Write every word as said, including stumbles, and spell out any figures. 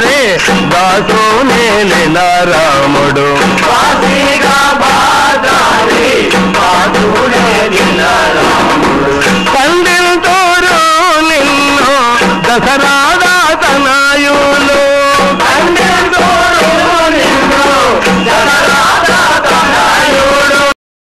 रे दासो ने लेना रामुडो बासीगा बादारे बादुने लेना रामुडो कंदिल तोरो निन्नो दसर